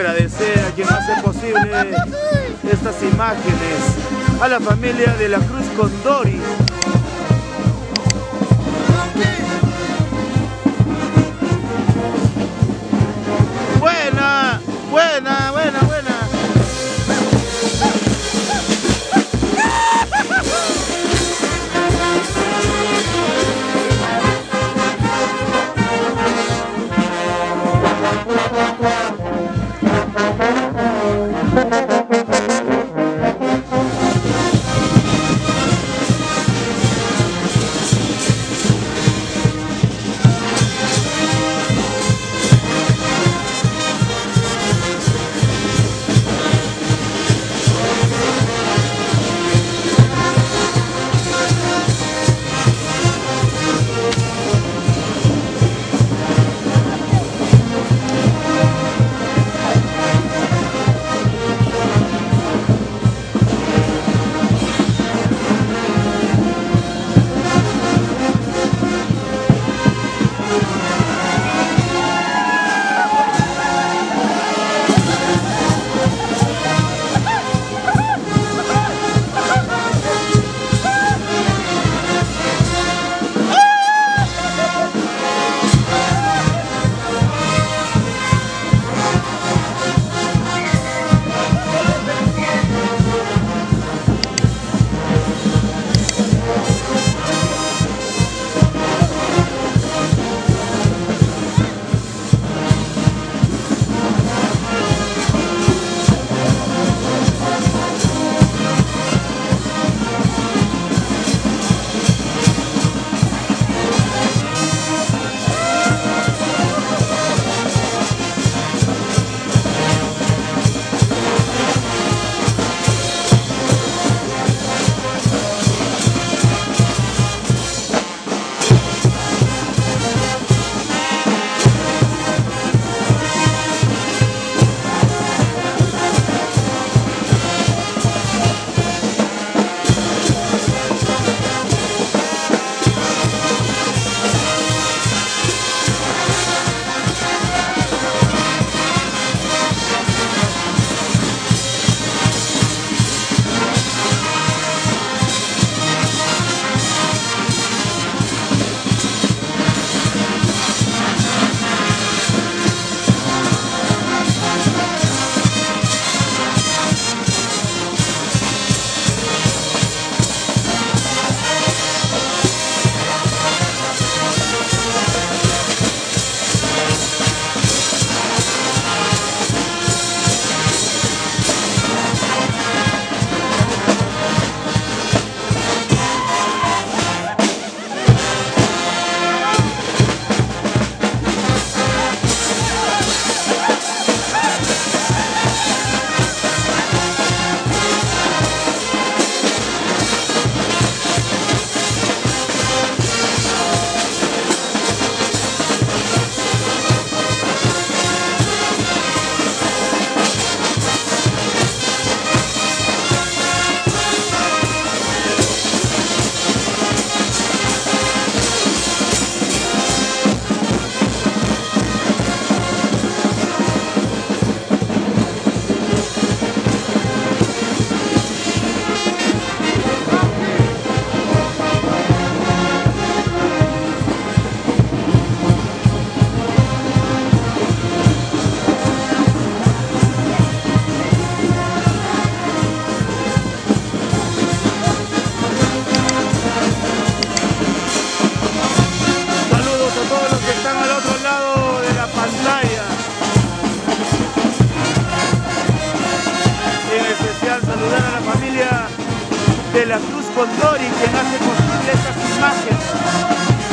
agradecer a quien hace posible estas imágenes, a la familia de la Cruz Condori. Buena, buena, buena, buena.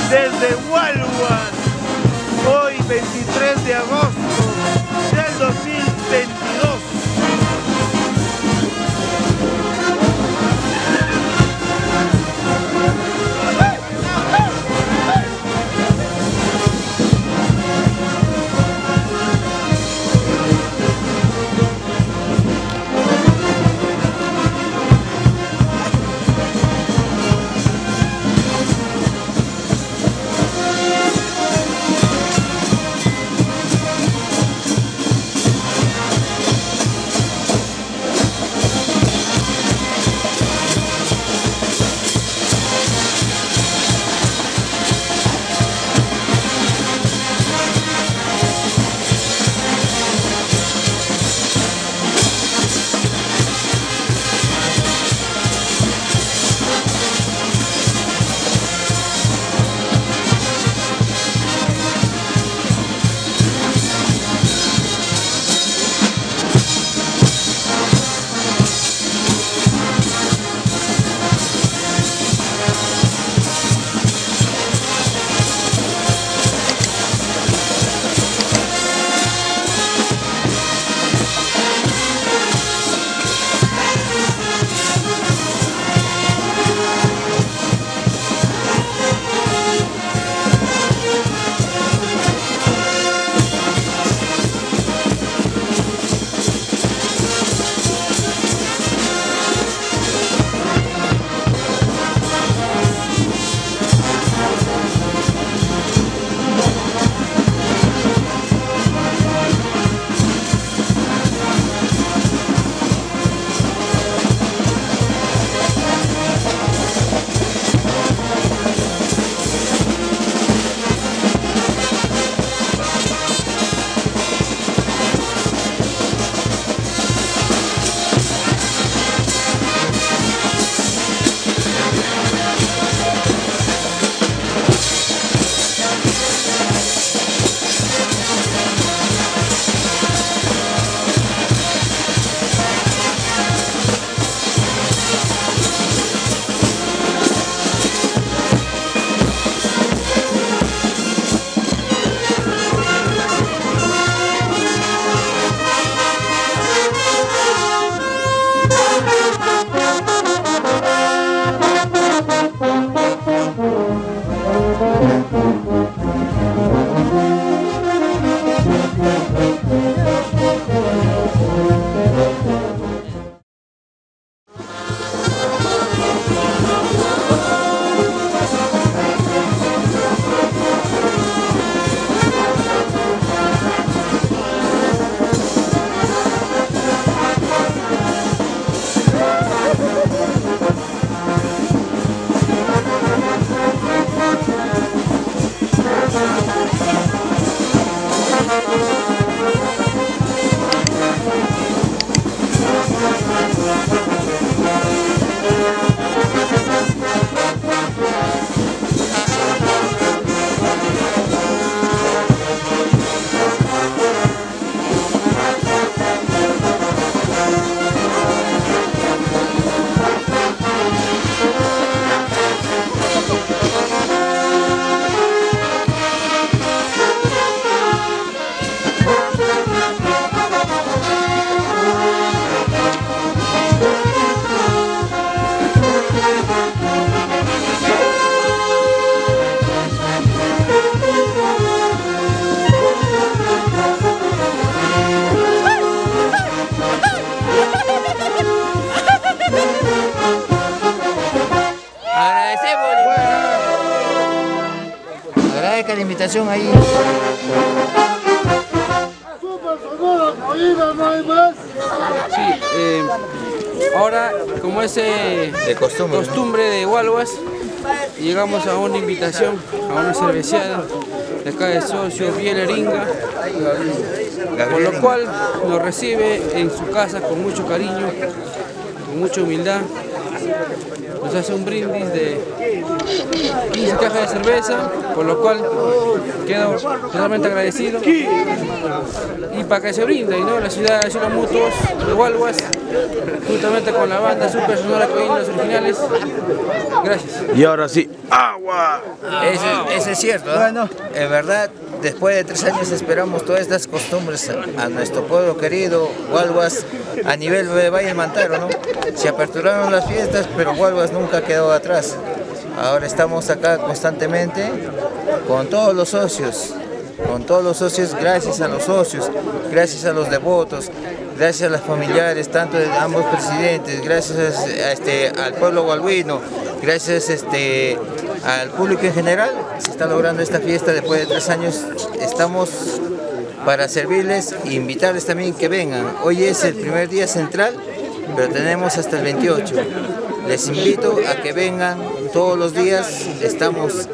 Desde Hualhuas, hoy 23 de agosto del 2022. la invitación ahí. Super Sonora Acollina, no hay más. Sí, ahora, como es de costumbre de Hualhuas, llegamos a una invitación, a una cerveceada de acá de socio Gabriel Inga, con lo cual nos recibe en su casa con mucho cariño, con mucha humildad. Nos hace un brindis de 15 cajas de cerveza, por lo cual quedo totalmente agradecido. Y para que se brinde, ¿no? La ciudad de Ayuda Mutuos de Hualhuas, justamente con la banda Super Sonora Acollina, los originales. Gracias. Y ahora sí, agua. Eso es cierto, ¿eh? Bueno, en verdad, después de 3 años esperamos todas estas costumbres a nuestro pueblo querido, Hualhuas, a nivel de Valle del Mantaro, ¿no? Se aperturaron las fiestas, pero Hualhuas nunca quedó atrás. Ahora estamos acá constantemente con todos los socios, gracias a los socios, gracias a los devotos, gracias a los familiares, tanto de ambos presidentes, gracias al pueblo hualhuino, gracias al público en general. Se está logrando esta fiesta después de 3 años. Estamos para servirles e invitarles también que vengan. Hoy es el primer día central, pero tenemos hasta el 28. Les invito a que vengan todos los días. Estamos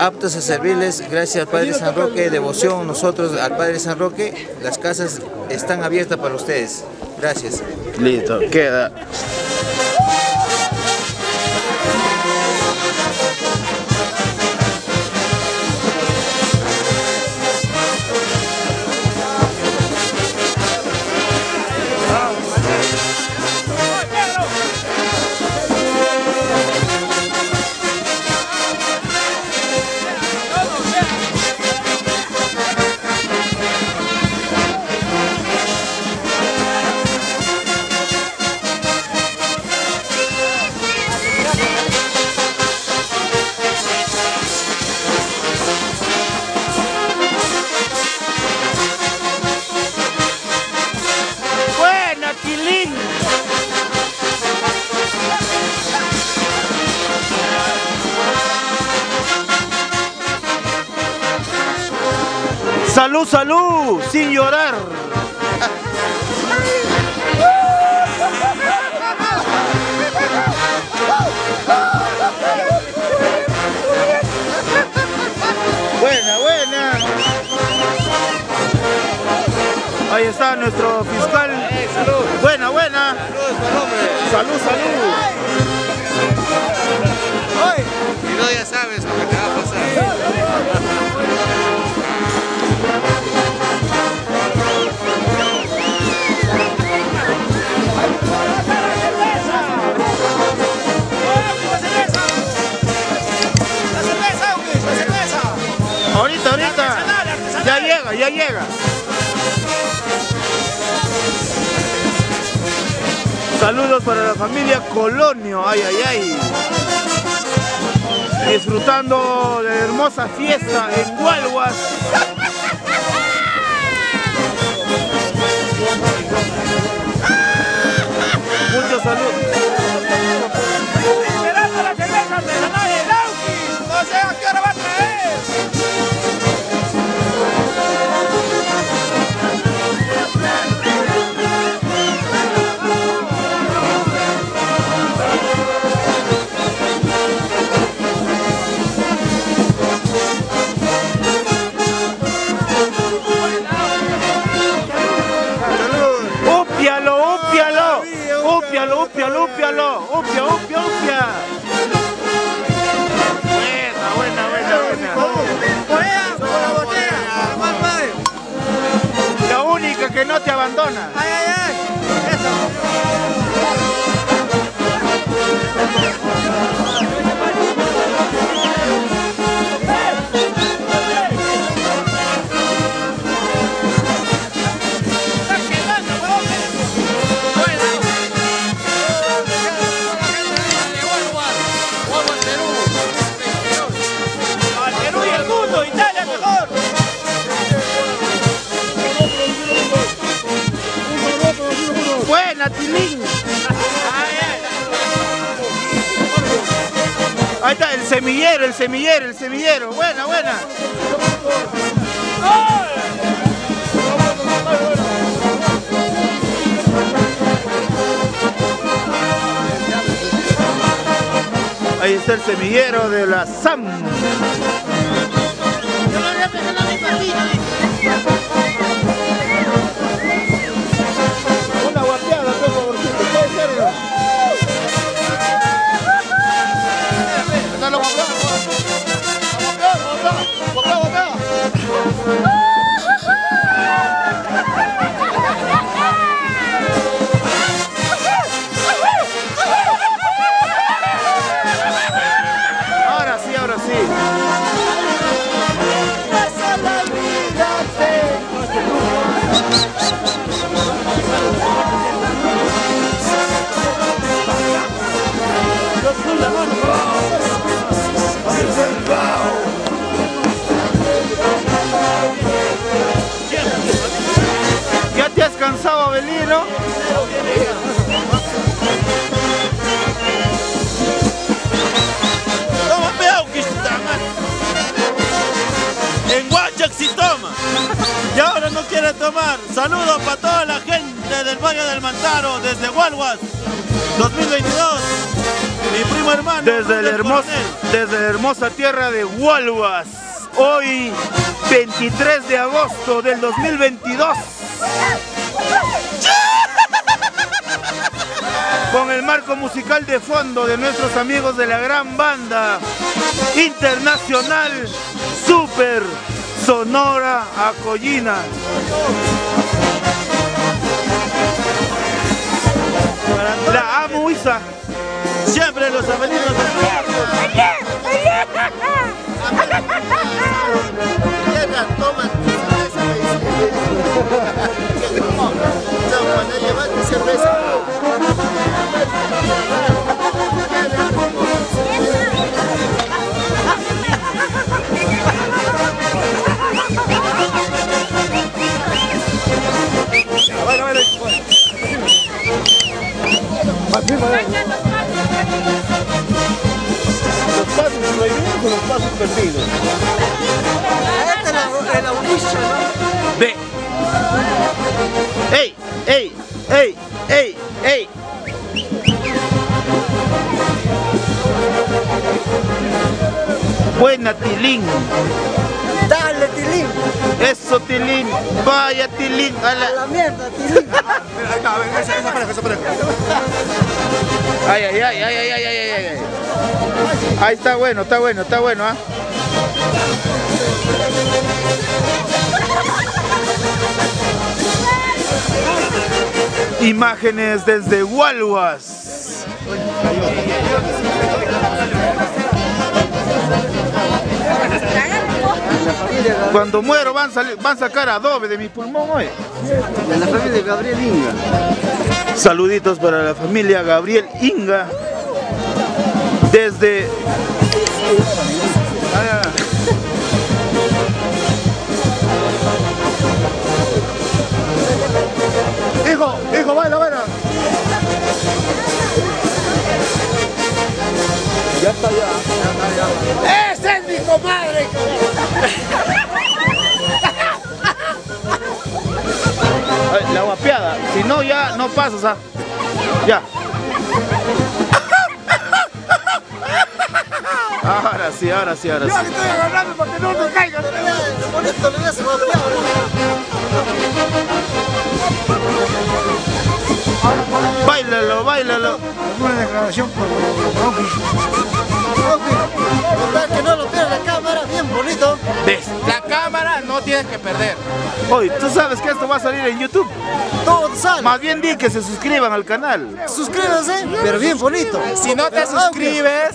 aptos a servirles. Gracias al Padre San Roque, devoción nosotros al Padre San Roque. Las casas están abiertas para ustedes. Gracias. Listo, queda. ¡Salud, salud! ¡Sin llorar! ¡Buena, buena! Ahí está nuestro fiscal. ¡Salud! ¡Buena, buena! ¡Salud, salud! ¡Ay! Y no, ya sabes lo que te va a pasar. Ya llega. Saludos para la familia Colonio, ay, ay, ay. Disfrutando de la hermosa fiesta en Hualhuas. Muchos saludos. Esperando la cerveza artesanal de Lauki. No sé a qué hora va a traer. Abandona. Ay, ay, ay. Eso. Al Perú y al mundo, Italia mejor. ¡Buena, Tilín! El semillero. Buena. Ahí está el semillero de la SAM. Y ahora no quiere tomar. Saludos para toda la gente del Valle del Mantaro, desde Hualhuas 2022. Mi primo hermano. Desde la hermosa tierra de Hualhuas. Hoy 23 de agosto del 2022. Con el marco musical de fondo de nuestros amigos de la gran banda internacional Super Sonora Acollina. La Amuiza. Siempre los avenidos Pasos perdidos. Esta es la orilla, ¿no? Ve. ¡Ey! Buena, Tilín. Dale, Tilín. Eso, Tilín. Vaya, Tilín. A la mierda, Tilín. Acá, ven, eso pareja. Ay. Ahí está bueno, ¿ah? Imágenes desde Hualhuas. Cuando muero van a sacar adobe de mi pulmón hoy. De la familia de Gabriel Inga. Saluditos para la familia Gabriel Inga. Desde... Hijo, baila. Ya está. ¡Ese es mi compadre! La guapeada, si no ya no pasa, o sea, ya. Ahora sí. Yo que estoy agarrando para que no nos caigan. Bonito, le hace golpeado. Báilalo. Alguna declaración por Rocky. Rocky, que no lo pierda la cámara, bien bonito. La cámara no tienes que perder. Oye, tú sabes que esto va a salir en YouTube. Todo sale. Más bien di que se suscriban al canal. Suscríbanse, pero bien bonito. Si no te suscribes,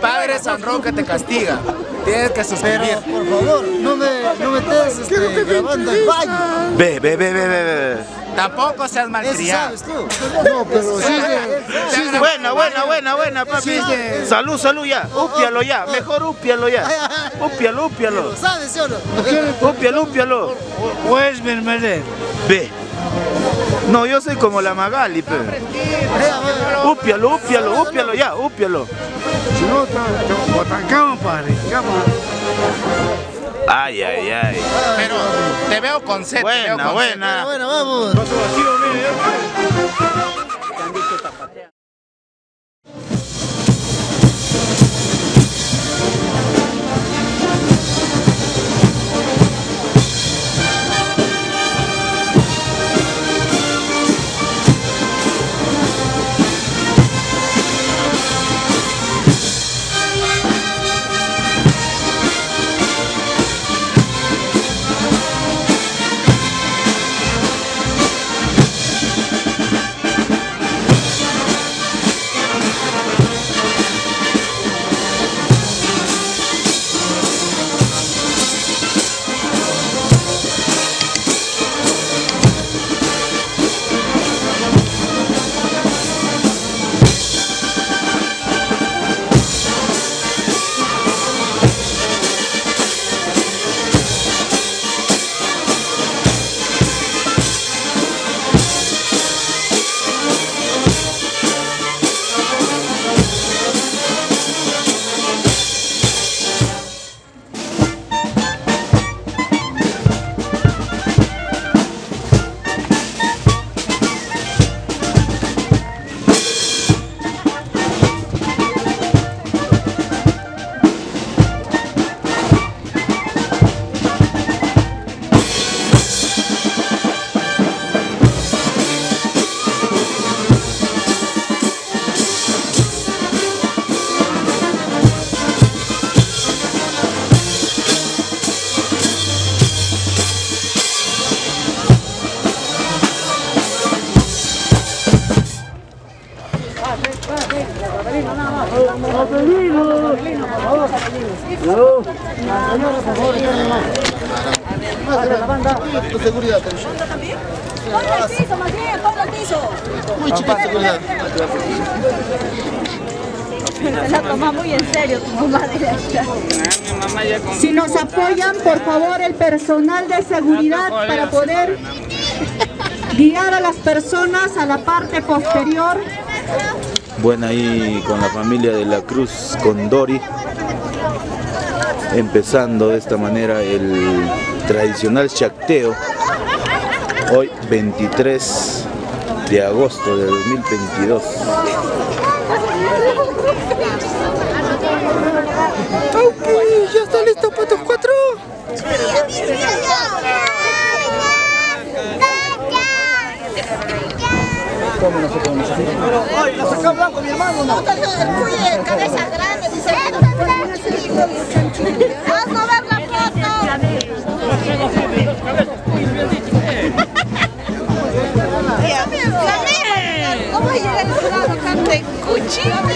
Padre San Roque te castiga. Tienes que suscribir. Pero, por favor, no me estés grabando el baño. Ve. Tampoco seas malcriado. Eso sabes tú. No, pero sí. Buena, papi. Salud ya. Úpialo ya. Mejor úpialo ya. Úpialo. ¿Sabes o no? Úpialo. Pues, mi hermano. Ve. No, yo soy como la Magali, pero. Úpialo ya. Si no, lo atancamos, padre. Ay, ay, ay. Pero te veo con sed. Buena, buena. Bueno, vamos. Si nos apoyan, por favor, el personal de seguridad para poder guiar a las personas a la parte posterior. Bueno, ahí con la familia de la Cruz Condori, empezando de esta manera el tradicional shakteo, hoy 23 de agosto de 2022. ¿Ya está listo para tus cuatro? ¡Ay, la saca blanco, mi hermano! ¡No, te digo del cuide, cabeza grande! ¡Hazlo ver la foto! ¿Cómo llega el otro lado, cante? ¡Cuchillo! ¡No te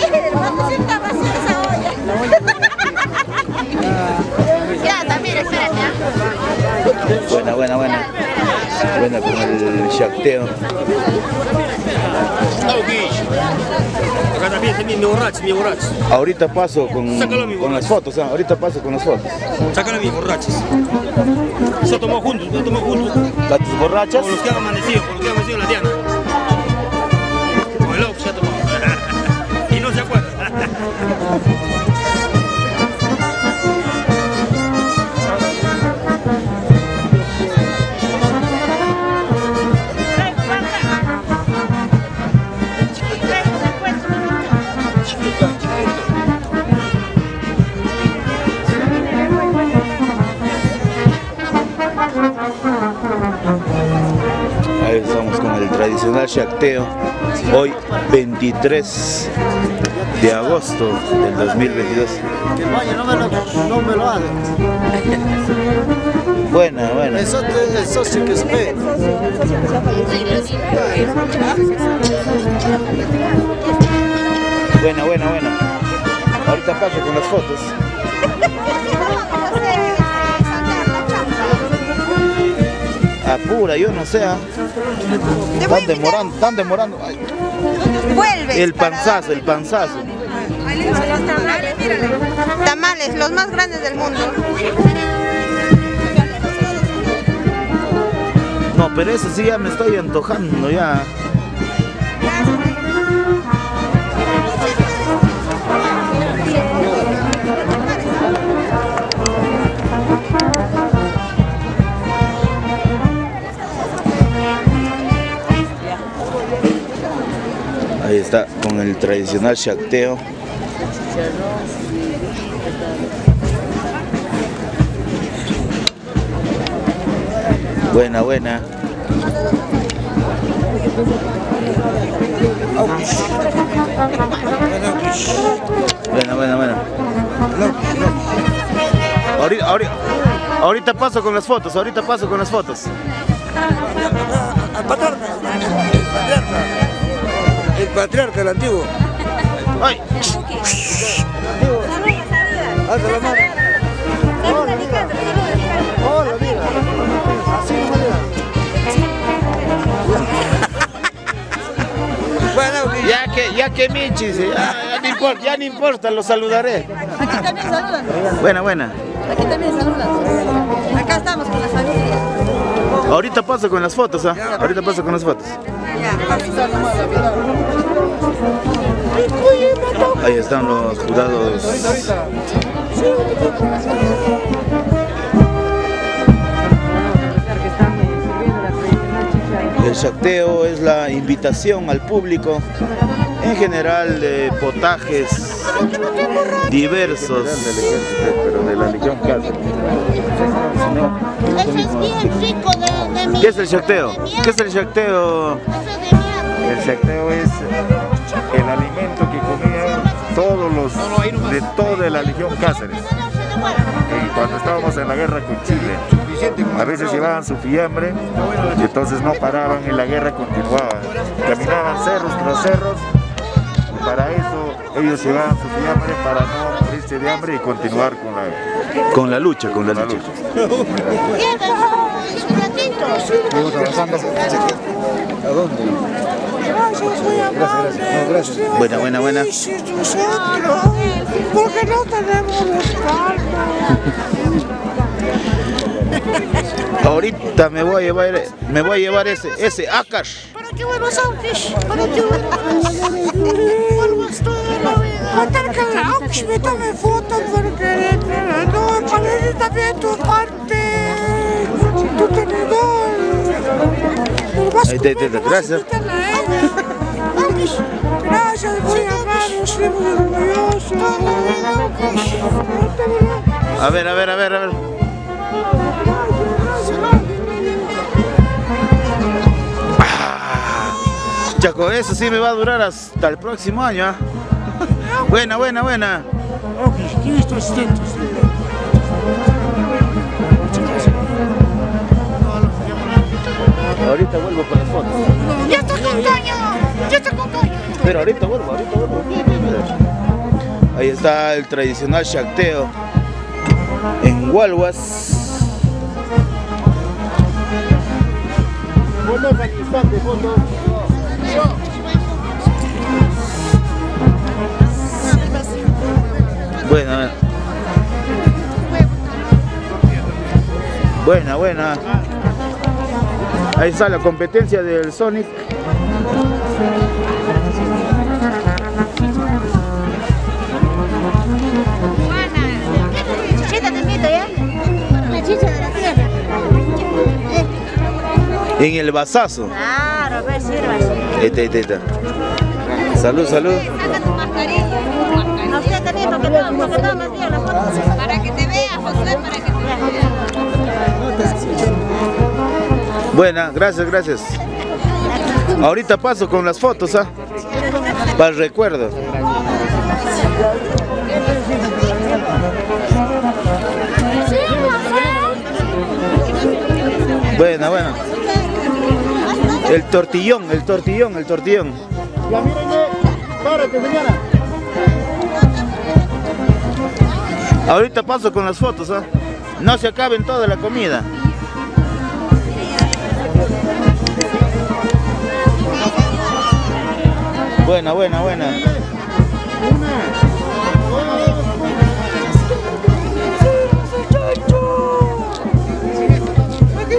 sientas vacía esa olla! Ya, también, espérate. Buena, buena, buena. Buena con el shakteo. Ahorita paso con las fotos, ahorita paso con las fotos. Sácalo a mis borrachos. Yo tomo juntos, yo tomo juntos. ¿Las tus borrachas? Con los que han amanecido, con los que han amanecido la Diana. Con el loco ya tomó. Y no se acuerda. Tradicional shakteo, hoy 23 de agosto del 2022. No me lo hagas. Buena, buena. Eso es socio que espera. Buena, buena, buena. Ahorita paso con las fotos. Apura, yo no sé. Están demorando. Ay. Vuelve. El panzazo, el panzazo. Tamales, los más grandes del mundo. No, pero eso sí ya me estoy antojando ya. está con el tradicional shakteo. Buena, buena. Buena, buena, buena. Ahorita paso con las fotos, ahorita paso con las fotos. El patriarca, el antiguo. ¡Ay! ¡Alza la mano! ¡Hola, mira! ¡Hola, mira! ¡Así no me bueno, ya que Michis, ya no importa, lo saludaré. Aquí también saludan. Buena, buena. Aquí también saludan. Acá estamos con la familia. Ahorita paso con las fotos, ¿ah? Ahorita paso con las fotos. Ahí están los jurados. El shakteo es la invitación al público en general de potajes diversos. Pero de la región casi. Eso es bien rico de mi. ¿Qué es el shakteo? ¿Qué es el shakteo? El shakteo es el alimento que comían todos los de toda la región Cáceres. Y cuando estábamos en la guerra con Chile, a veces llevaban su fiambre y entonces no paraban y la guerra continuaba. Caminaban cerros tras cerros y para eso ellos llevaban su fiambre para no morirse de hambre y continuar con la lucha. ¿A dónde? Gracias, gracias. Buena, buena, buena. Porque no tenemos respaldo. Ahorita me voy a llevar ese Akash. ¿Para qué buenos autos? ¿Para qué buenos autos? Para que el autos me tome fotos porque no me parece también tu parte, tu tenedor. Ahí te, gracias. Gracias, muy amables, muy orgullosos. A ver. Chaco, eso sí me va a durar hasta el próximo año. Buena. Ahorita vuelvo con las fotos. ¡Ya está con Toño! Pero ahorita vuelvo. Ahí está el tradicional shakteo en Hualhuas. Buena. Ahí está la competencia del Sonic. En el vasazo. Claro, a ver, sirve. Esta. Salud. Saca tu mascarilla. No sé también, porque todo más bien la foto. Para que te veas, José, para que te veas. Buena, gracias. Ahorita paso con las fotos, ¿ah? Para el recuerdo. Buena. El tortillón. Ya miren, párate, señora. Ahorita paso con las fotos, ¿ah? No se acaben toda la comida. Buena. Aquí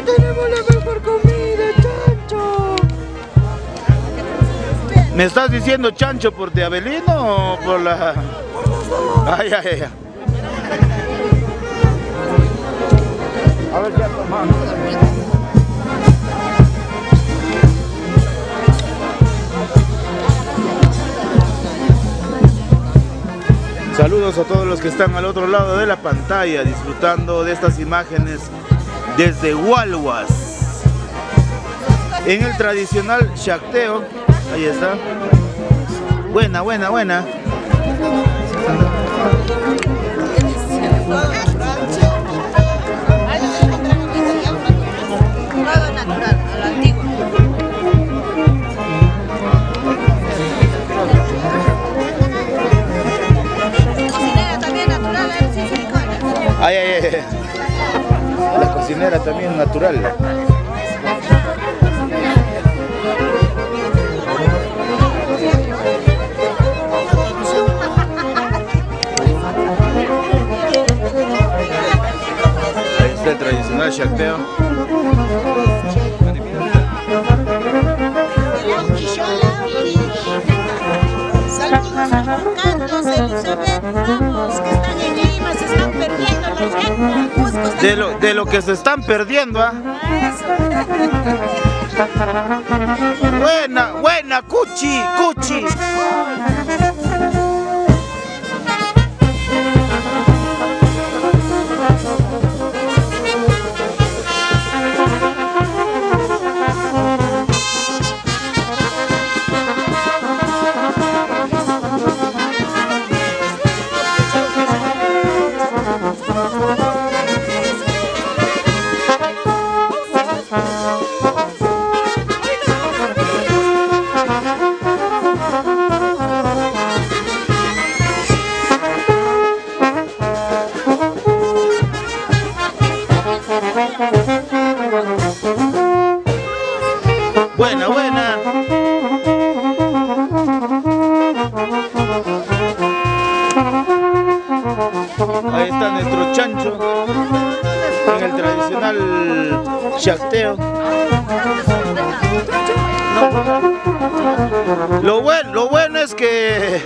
tenemos la mejor comida, chancho. ¿Me estás diciendo chancho por de Avelino o por la...? Ay. A ver, ya tomamos. Saludos a todos los que están al otro lado de la pantalla disfrutando de estas imágenes desde Hualhuas, en el tradicional shakteo. Ahí está. Buena, buena, buena. Ay, ay, ay. La cocinera también es natural. Ahí está el tradicional shakteo. De lo que se están perdiendo, ¿ah? Buena, buena, cuchi, cuchi. Buena, buena. Ahí está nuestro chancho en el tradicional shakteo. Lo bueno es que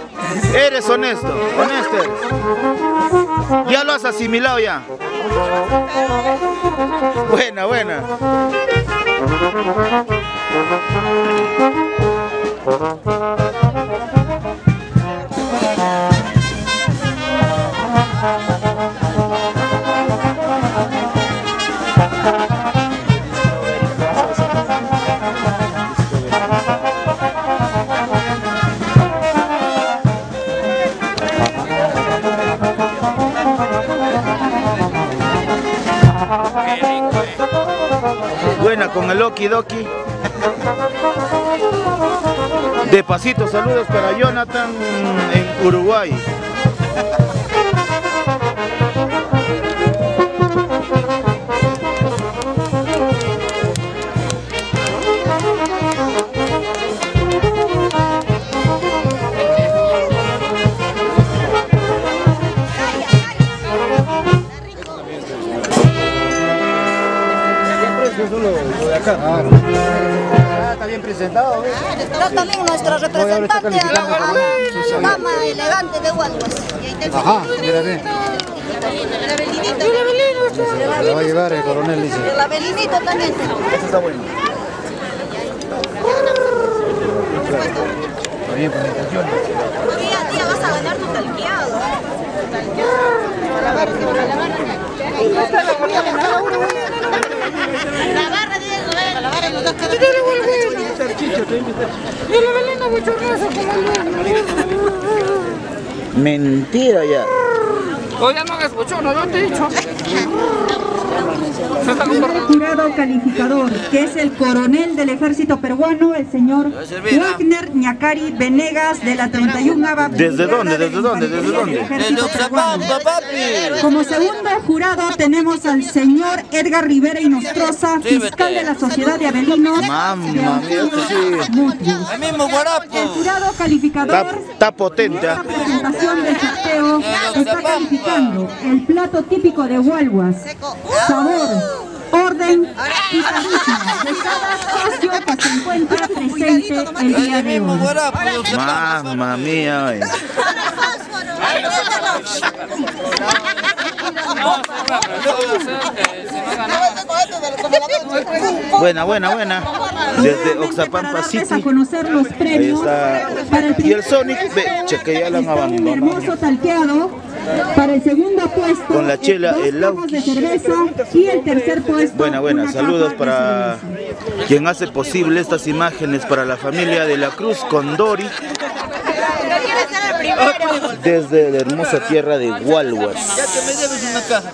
eres honesto, honesto eres. Ya lo has asimilado ya. Buena, buena. Buena con el okidoki. De pasito, saludos para Jonathan en Uruguay. Está bien presentado. Está también nuestro representante a la dama elegante de Hualhuas. Ajá, mírate. La va a llevar el coronel, dice. La Belinita también. Eso está bueno. Está bien, con la canción. Tía, vas a ganar tu talqueado. La barra. Mentira ya. Oye, no hagas bochorno, yo te he dicho. Jurado calificador, que es el coronel del ejército peruano, el señor Wagner Ñacari Venegas, de la 31ª. ¿Desde dónde? Desde Oxapampa, papi. Como segundo jurado tenemos al señor Edgar Rivera Inostrosa, fiscal de la Sociedad de Avelinos. Mamma, el mismo guarapo. El jurado calificador está potente. La presentación de Shakteo está calificando el plato típico de Hualhuas. Sabor, orden y carisma de cada socio que se encuentra presente el día de hoy. Mamma mía. Buena. Desde Oxapampa City. Ahí está. Y el Sonic, ve, cheque, ya la han abandonado. Hermoso salteado. Para el segundo puesto, con la chela, el agua de cerveza, y el tercer puesto. Buena, saludos para quien hace posible estas imágenes, para la familia de la Cruz Condori, desde la hermosa tierra de Hualhuas. Ya que me debes una caja.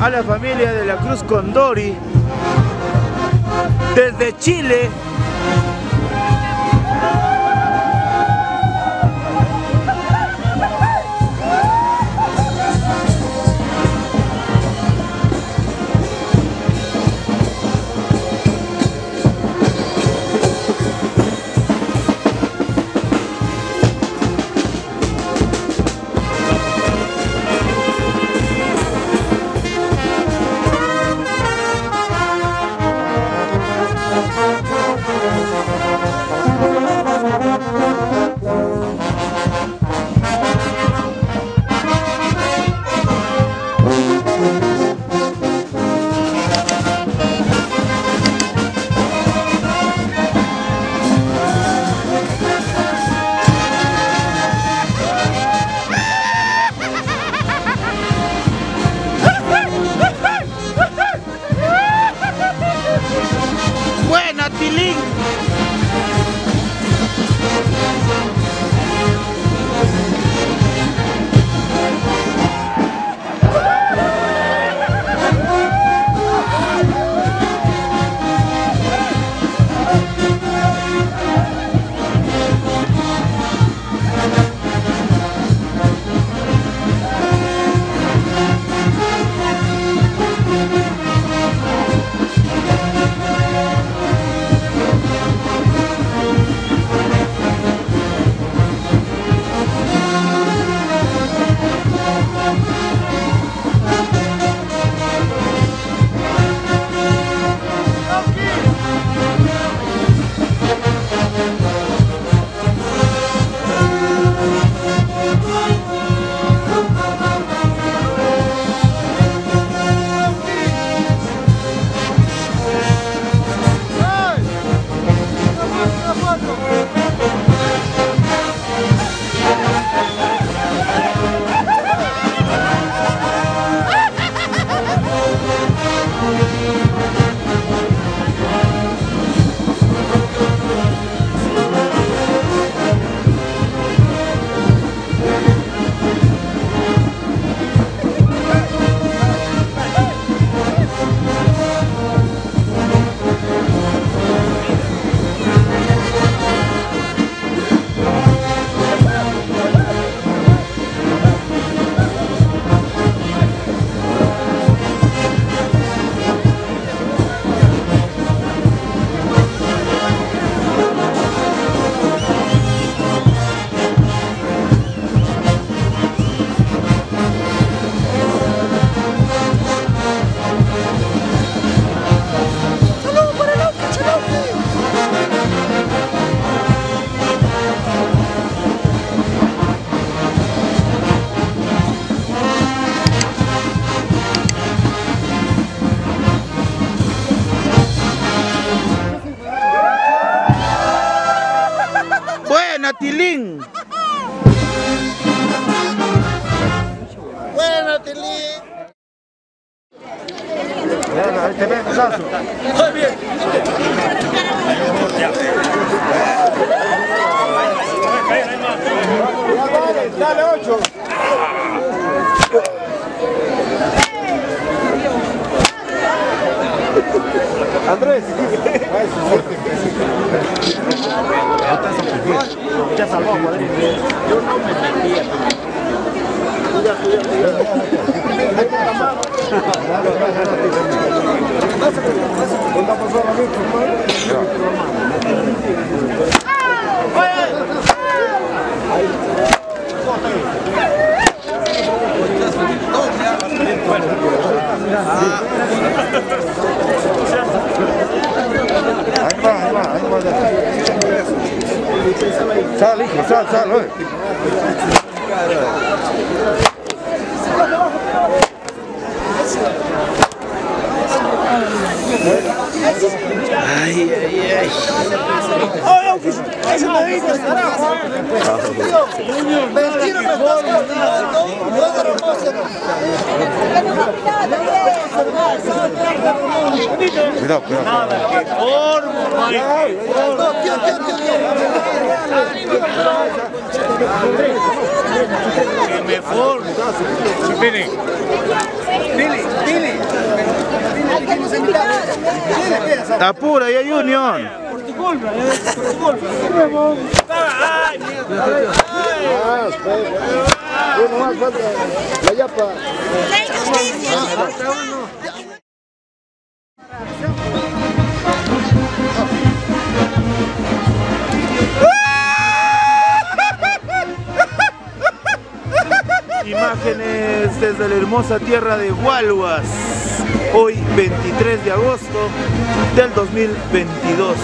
A la familia de la Cruz Condori desde Chile. Tilín. Bueno, Tilín. Te ven, Sazo. Muy bien. Dale, 8. Andrés, ya salvó, madre. Yo no me entendía. Sal, hijo, sal, sal, oye. Ay, ay, ay. Cuidado, cuidado. Que me formo. Dile, dile. Apura, ya hay unión. Por tu culpa, Imágenes desde la hermosa tierra de Hualhuas, hoy 23 de agosto del 2022.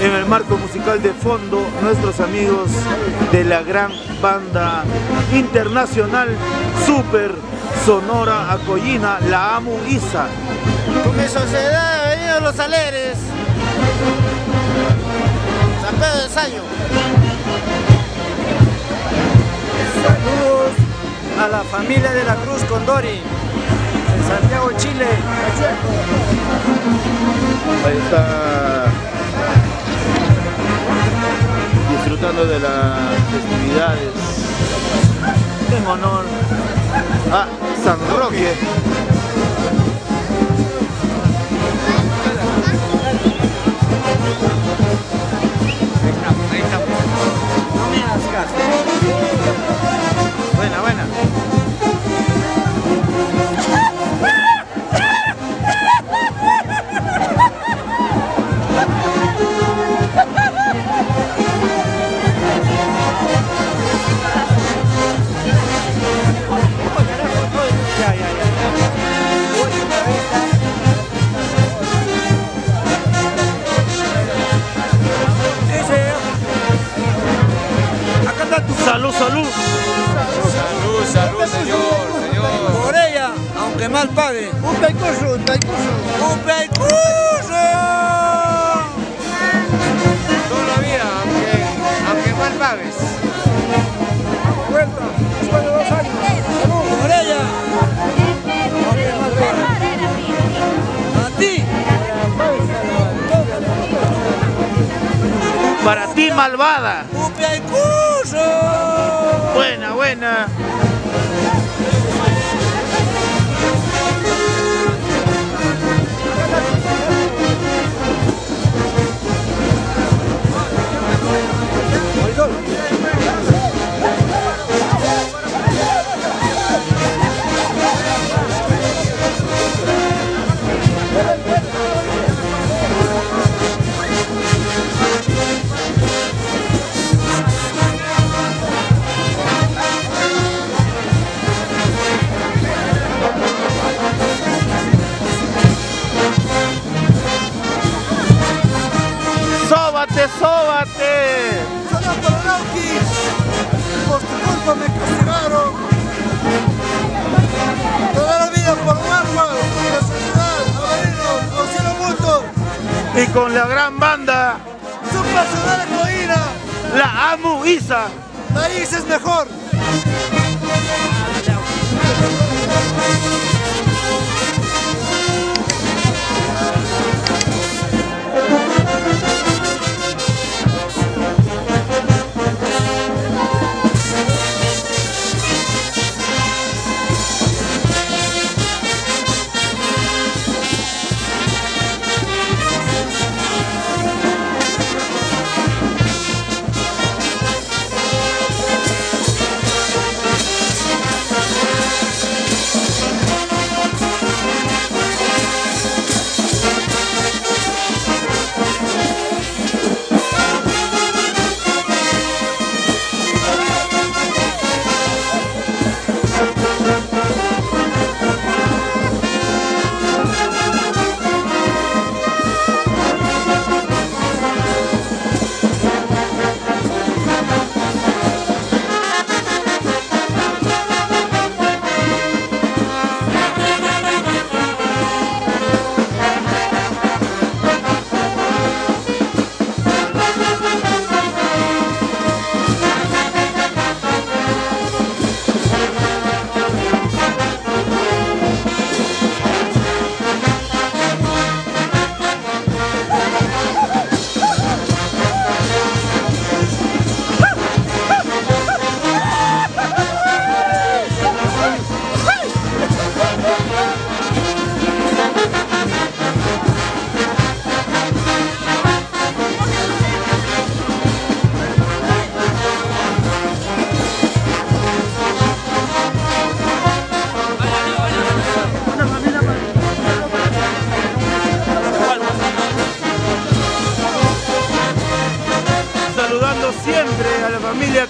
En el marco musical de fondo, nuestros amigos de la gran banda internacional Super Sonora Acollina, La Amuiza. Con mi sociedad, venidos los alegres, San Pedro de Sayo. Saludos a la familia de la Cruz Condori, en Santiago, Chile. Ahí está disfrutando de las festividades en honor a San Roque. Buena, buena. Salud, salud. Salud, salud, señor, señor. Por ella, aunque mal pague. Un peicuso, un peicuso. Un peicuso. Todavía, aunque mal pagues. Vuelta, después de 2 años. Salud, por ella. Aunque mal pagues. A ti. Para ti, malvada. Un peicuso. Buena, buena. ¡Sóbate! ¡Solo Coloraukis! ¡Por tu culpa me castigaron! ¡Toda la vida por un arma! ¡La sociedad! ¡Amarino! ¡Lo cielo mutuo! ¡Y con la gran banda! ¡Super Sonora Acollina! La Amuiza. Maíz es mejor.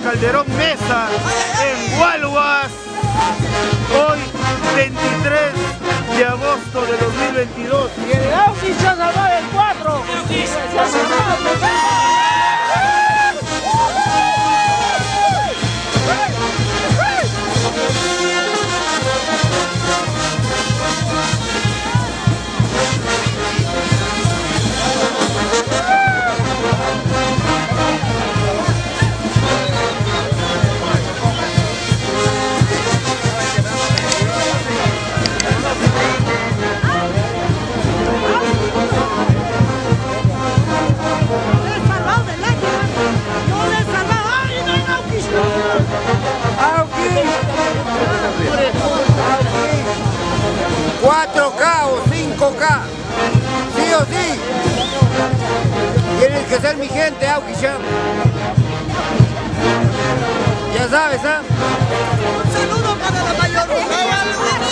Calderón Mesa en Hualhuas, hoy 23 de agosto de 2022. Y el Auxi se ha salvado el 4. Mi gente, Auquisham. Ya sabes, ¿ah? Un saludo para la mayoría del pueblo,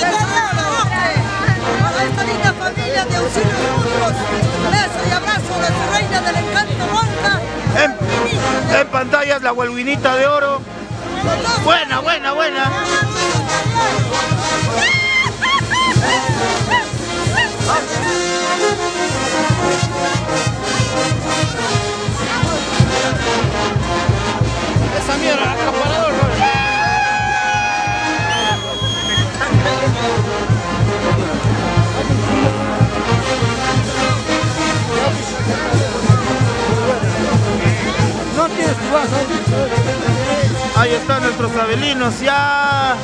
para esta linda familia de Auxilio Mutuos. Beso y abrazo de su reina del encanto, Monta. En pantallas la huelguinita de oro. Buena, buena, buena. Esa mierda, acaparador. No tienes tu vaso. Ahí están nuestros abelinos ya,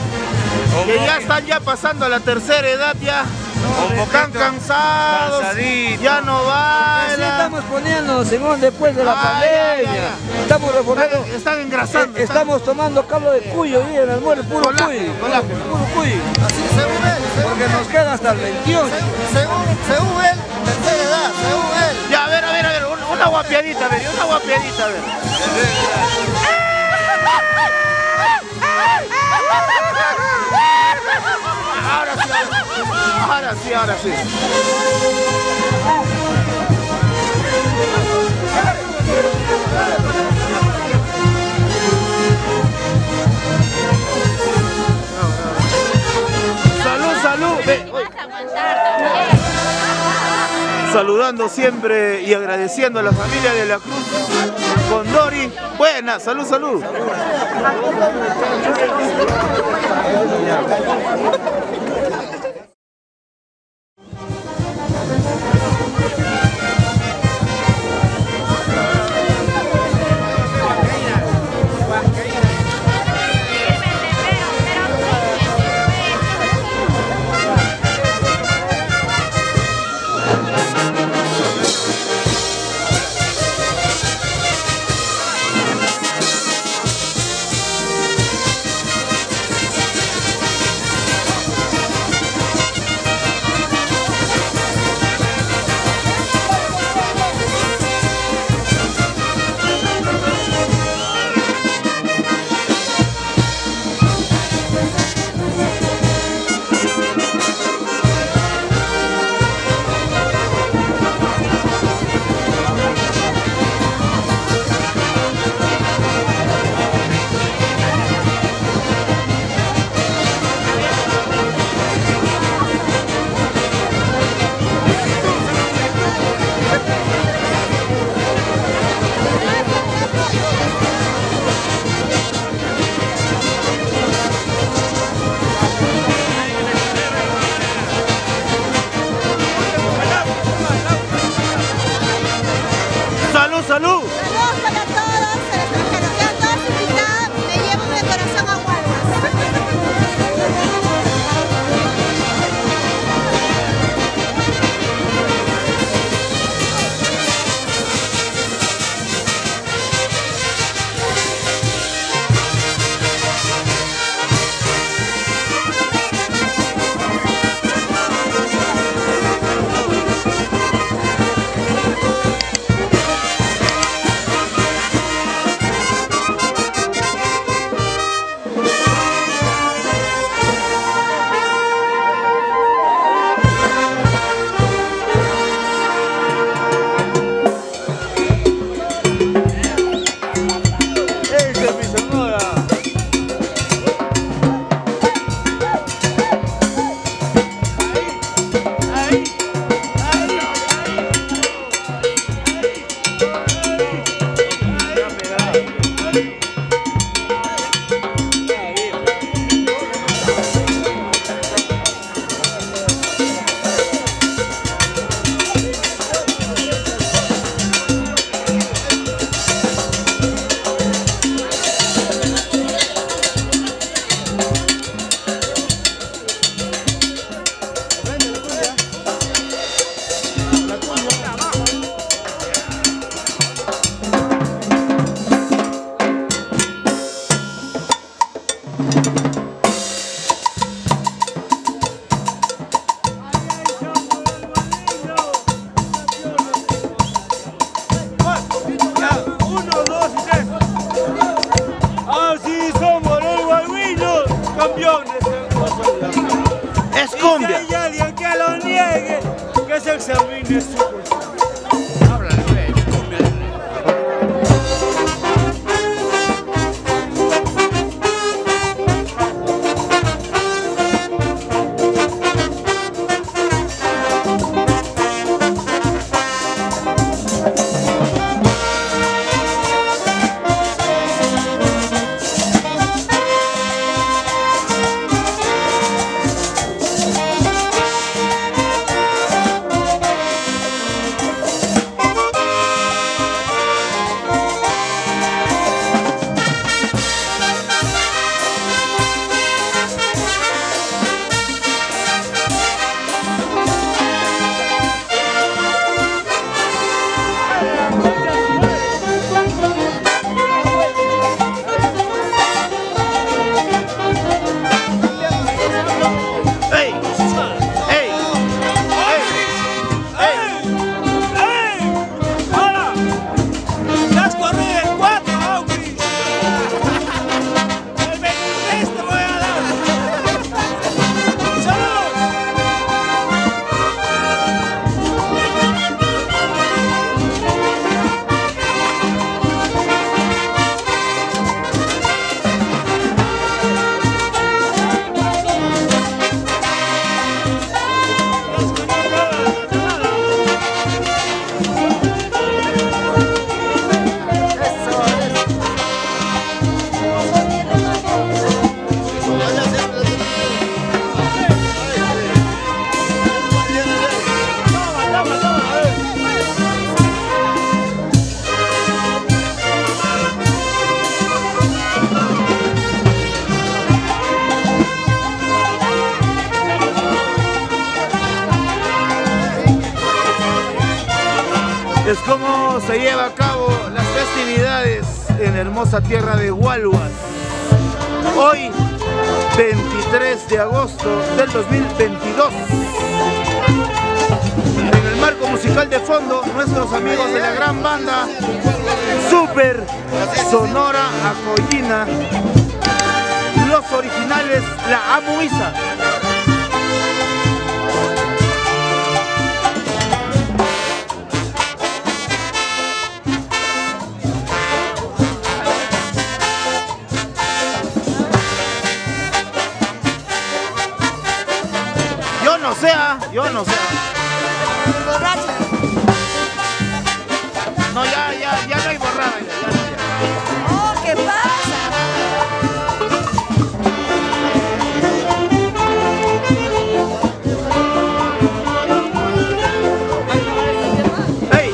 que ya están ya pasando a la tercera edad ya. Están cansados, cansadito. Ya no bailan. Sí, estamos poniendo, Simón, después de la pandemia. Ya. Estamos reformando. Están engrasando. Estamos tomando caldo de cuyo y el almuerzo puro cuyo. Puro cuyo. Así, según él. Según porque él. Nos queda hasta el 28. Según él, tercera edad, según él. Ya, a ver, una guapiadita, a ver, Ahora sí. Salud. Saludando siempre y agradeciendo a la familia de la Cruz con Dori. Buena, salud. es cumbia. Y si hay alguien que lo niegue, que se examine su cultura. Es como se lleva a cabo las festividades en la hermosa tierra de Hualhuas. Hoy, 23 de agosto del 2022. En el marco musical de fondo, nuestros amigos de la gran banda Super Sonora Acollina, los originales La Amuiza. Yo no sé. Borracha. No, ya no hay borrada. Ya. Oh, ¿qué pasa? Hey.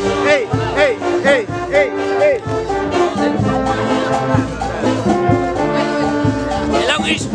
El agua es...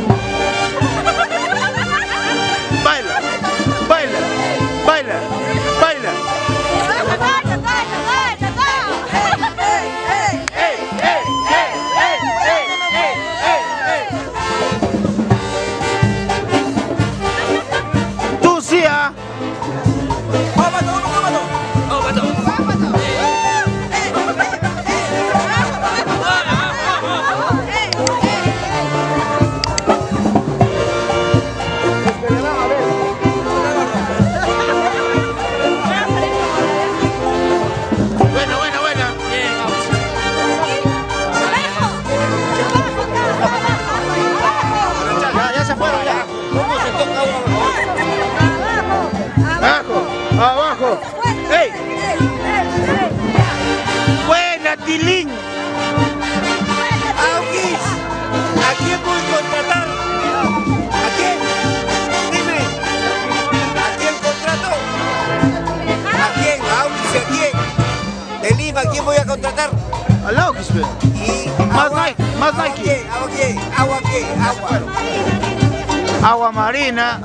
Agua marina,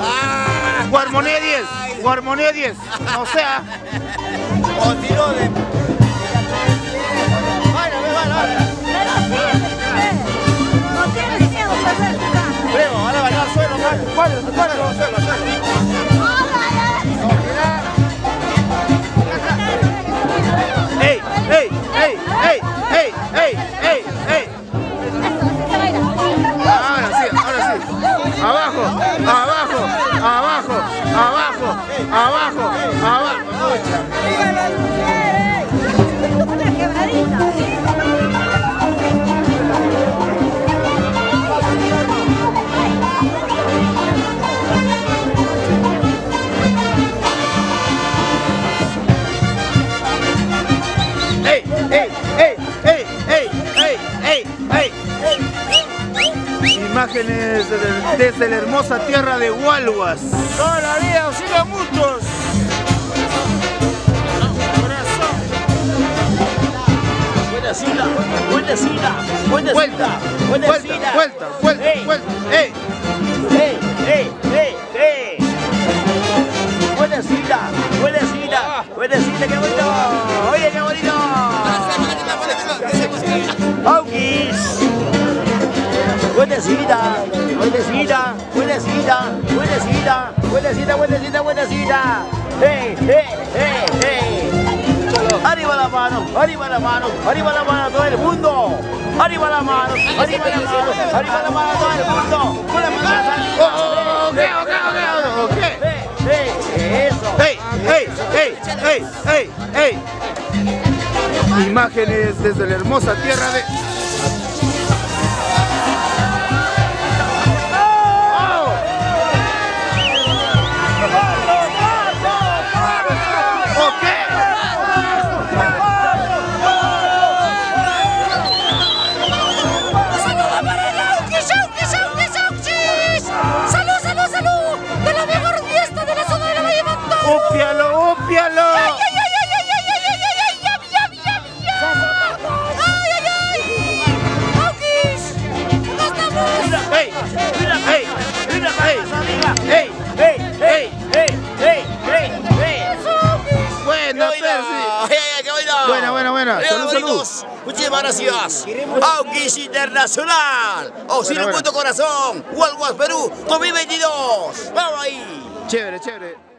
Guarmonía 10, Guarmonía 10, o sea, o tiro de... Abajo, abajo, abajo, abajo, abajo. ¡Viva las mujeres! ¡Una quebradita! Imágenes desde la hermosa tierra de Hualhuas. Toda la vida os sigan muchos. Buena sida, buena sida, buena vuelta, buena sida. Vuelta, vuelta, ey, vuelta, ey, ey, ey, ey, ey. Buena sida, buena sida, buena sida, qué bonito. Oye, qué bonito. Aukis. Buenasita, buenasita, buenasita, buenasita, buenasita, buenasita, buenasita. ¡Hey, hey, hey, hey! ¡Arriba la mano, arriba la mano, arriba la mano todo el mundo! ¡Arriba la mano, arriba la mano, arriba la mano todo el mundo! ¡Con la mano! ¡Okay, okay, okay, okay! ¡Hey, hey, eso! ¡Hey, hey, hey, hey, hey, hey! Imágenes desde la hermosa tierra de... Muchísimas gracias. Auquis Internacional. Auxilio Punto Corazón. Hualhuas, Perú, 2022. Vamos ahí. Chévere, chévere.